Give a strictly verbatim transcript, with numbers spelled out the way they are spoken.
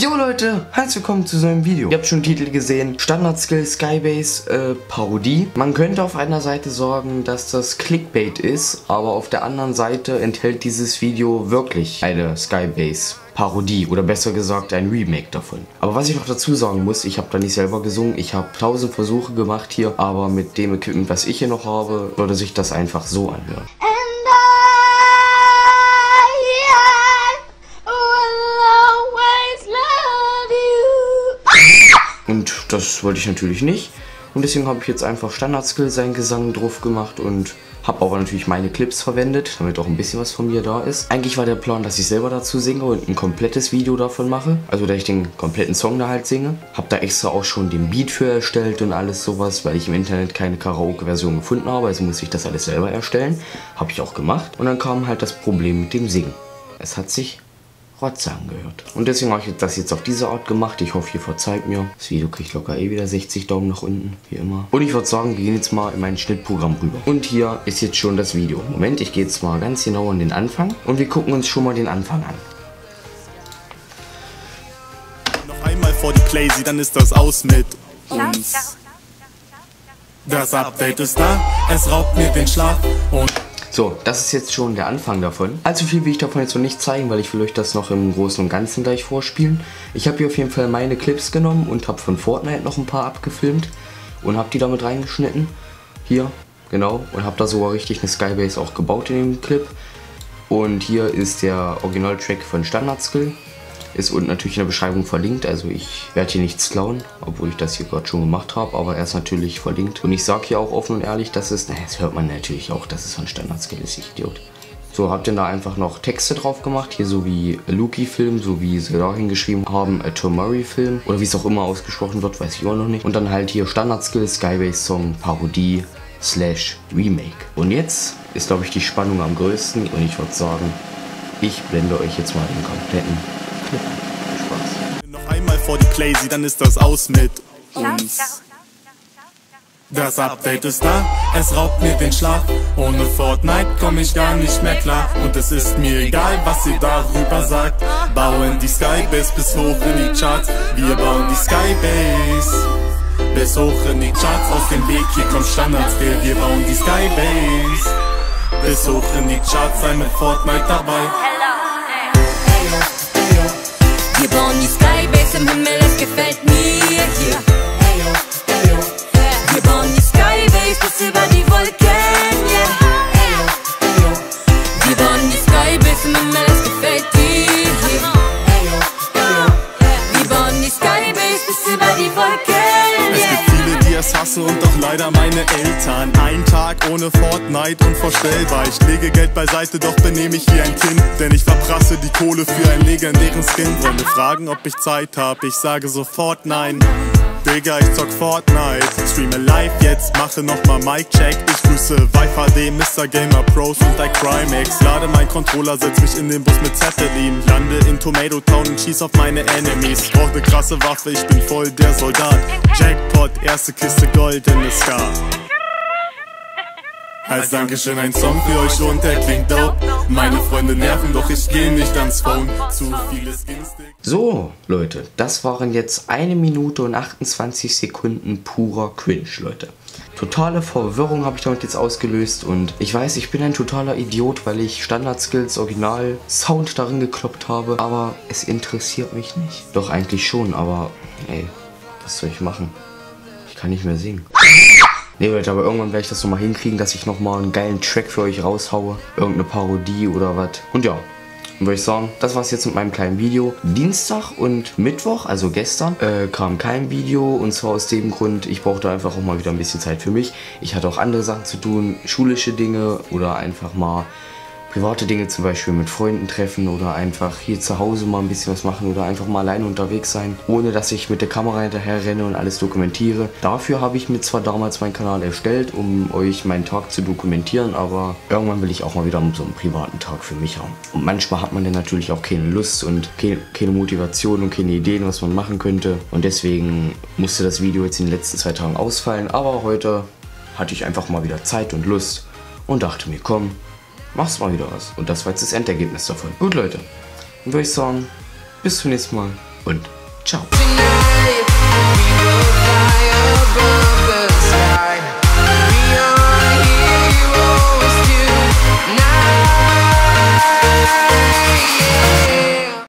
Jo Leute, herzlich willkommen zu so einem Video. Ihr habt schon den Titel gesehen, Standardskill Skybase äh, Parodie. Man könnte auf einer Seite sorgen, dass das Clickbait ist, aber auf der anderen Seite enthält dieses Video wirklich eine Skybase Parodie oder besser gesagt ein Remake davon. Aber was ich noch dazu sagen muss, ich habe da nicht selber gesungen, ich habe tausend Versuche gemacht hier, aber mit dem Equipment, was ich hier noch habe, würde sich das einfach so anhören. Und das wollte ich natürlich nicht. Und deswegen habe ich jetzt einfach Standardskill seinen Gesang drauf gemacht und habe aber natürlich meine Clips verwendet, damit auch ein bisschen was von mir da ist. Eigentlich war der Plan, dass ich selber dazu singe und ein komplettes Video davon mache. Also, dass ich den kompletten Song da halt singe. Habe da extra auch schon den Beat für erstellt und alles sowas, weil ich im Internet keine Karaoke-Version gefunden habe. Also musste ich das alles selber erstellen. Habe ich auch gemacht. Und dann kam halt das Problem mit dem Singen. Es hat sich Rotze angehört. Und deswegen habe ich das jetzt auf diese Art gemacht. Ich hoffe, ihr verzeiht mir. Das Video kriegt locker eh wieder sechzig Daumen nach unten, wie immer. Und ich würde sagen, wir gehen jetzt mal in mein Schnittprogramm rüber. Und hier ist jetzt schon das Video. Moment, ich gehe jetzt mal ganz genau an den Anfang. Und wir gucken uns schon mal den Anfang an. Noch einmal vor die Playsee, dann ist das aus mit uns. Das Update ist da, es raubt mir den Schlaf und... So, das ist jetzt schon der Anfang davon. Allzu viel will ich davon jetzt noch nicht zeigen, weil ich will euch das noch im Großen und Ganzen gleich vorspielen. Ich habe hier auf jeden Fall meine Clips genommen und habe von Fortnite noch ein paar abgefilmt und habe die damit reingeschnitten. Hier, genau. Und habe da sogar richtig eine Skybase auch gebaut in dem Clip. Und hier ist der Originaltrack von Standardskill. Ist unten natürlich in der Beschreibung verlinkt, also ich werde hier nichts klauen, obwohl ich das hier gerade schon gemacht habe, aber er ist natürlich verlinkt. Und ich sage hier auch offen und ehrlich, dass es, naja, das hört man natürlich auch, dass es von Standardskill ist, ich Idiot. So, hab dann da einfach noch Texte drauf gemacht, hier so wie Luki Film, so wie sie da hingeschrieben haben, äh, Tom Murray Film, oder wie es auch immer ausgesprochen wird, weiß ich auch noch nicht. Und dann halt hier Standardskill, Skybase Song, Parodie, Slash, Remake. Und jetzt ist, glaube ich, die Spannung am größten und ich würde sagen, ich blende euch jetzt mal den kompletten... Ja, Spaß. Noch einmal vor die Playsee, dann ist das aus mit uns. Das Update ist da, es raubt mir den Schlaf. Ohne Fortnite komm ich gar nicht mehr klar. Und es ist mir egal, was ihr darüber sagt. Bauen die Skybase bis hoch in die Charts. Wir bauen die Skybase bis hoch in die Charts. Auf dem Weg, hier kommt Standardskill. Wir bauen die Skybase bis hoch in die Charts. Sei mit Fortnite dabei. Wir bauen die Skybase im Himmel, es gefällt mir hier. Wir bauen die Skybase bis über die Wolken, yeah. Wir bauen die Skybase im Himmel, es gefällt dir hier. Wir bauen die Skybase bis über die Wolken, yeah. Das hasse und doch leider meine Eltern. Ein Tag ohne Fortnite, unvorstellbar. Ich lege Geld beiseite, doch benehme ich wie ein Kind. Denn ich verprasse die Kohle für einen legendären Skin. Wollen wir fragen, ob ich Zeit hab? Ich sage sofort nein. Digga, ich zock Fortnite. Streame live jetzt, mache nochmal Mic-Check. Ich grüße Wi-Fi D, Mister Gamer Pros und ICrimex. Lade mein Controller, setz mich in den Bus mit Zettelin. Lande in Tomato Town und schieß auf meine Enemies. Brauch ne krasse Waffe, ich bin voll der Soldat. Jackpot, erste Kiste Gold in der Scar. Als Dankeschön ein Song für euch und der klingt dope. Meine Freunde nerven, doch ich gehe nicht ans Phone. Zu viele Skins. So, Leute, das waren jetzt eine Minute und achtundzwanzig Sekunden purer Cringe, Leute. Totale Verwirrung habe ich damit jetzt ausgelöst und ich weiß, ich bin ein totaler Idiot, weil ich Standardskills Original Sound darin gekloppt habe, aber es interessiert mich nicht. Doch eigentlich schon, aber ey, was soll ich machen? Ich kann nicht mehr singen. Nee, Leute, aber irgendwann werde ich das nochmal hinkriegen, dass ich nochmal einen geilen Track für euch raushaue. Irgendeine Parodie oder was. Und ja, würde ich sagen, das war's jetzt mit meinem kleinen Video. Dienstag und Mittwoch, also gestern, äh, kam kein Video. Und zwar aus dem Grund, ich brauchte einfach auch mal wieder ein bisschen Zeit für mich. Ich hatte auch andere Sachen zu tun, schulische Dinge oder einfach mal private Dinge, zum Beispiel mit Freunden treffen oder einfach hier zu Hause mal ein bisschen was machen oder einfach mal alleine unterwegs sein, ohne dass ich mit der Kamera hinterher renne und alles dokumentiere. Dafür habe ich mir zwar damals meinen Kanal erstellt, um euch meinen Tag zu dokumentieren, aber irgendwann will ich auch mal wieder so einen privaten Tag für mich haben. Und manchmal hat man dann natürlich auch keine Lust und keine, keine Motivation und keine Ideen, was man machen könnte. Und deswegen musste das Video jetzt in den letzten zwei Tagen ausfallen, aber heute hatte ich einfach mal wieder Zeit und Lust und dachte mir, komm, mach's mal wieder was. Und das war jetzt das Endergebnis davon. Gut, Leute. Dann würde ich sagen, bis zum nächsten Mal. und ciao.